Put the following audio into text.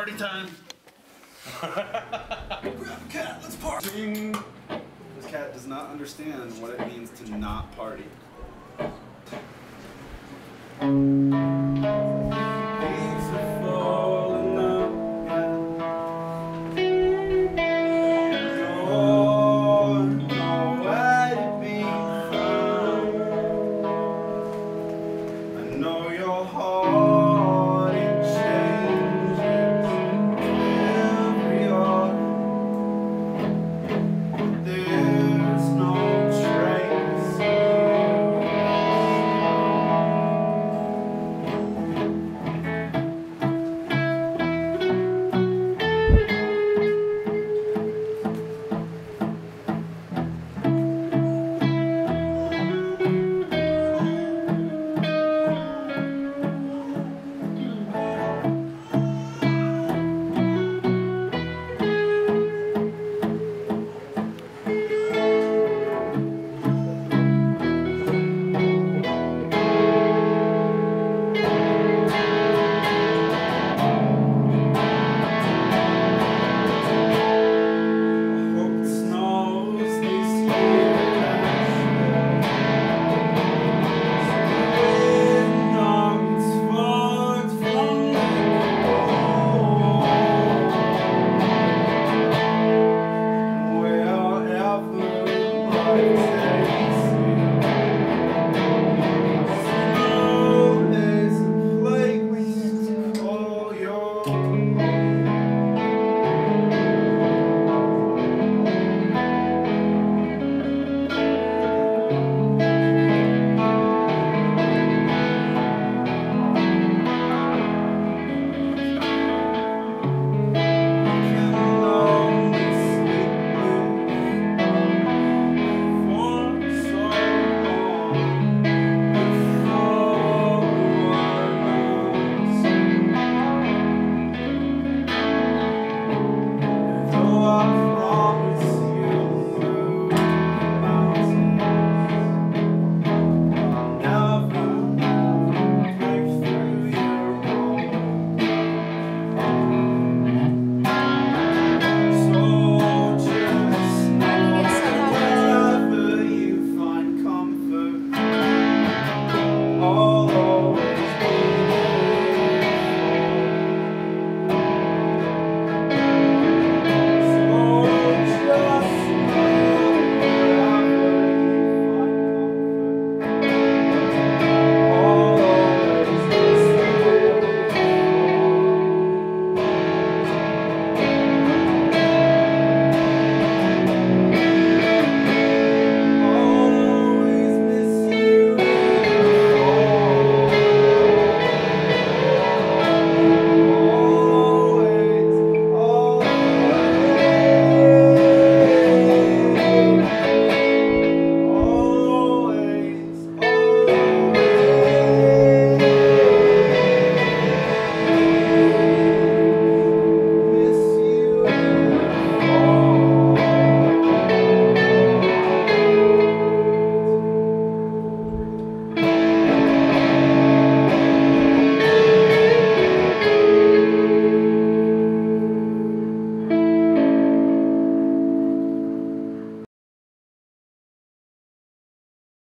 Party time! Grab a cat, let's party! This cat does not understand what it means to not party.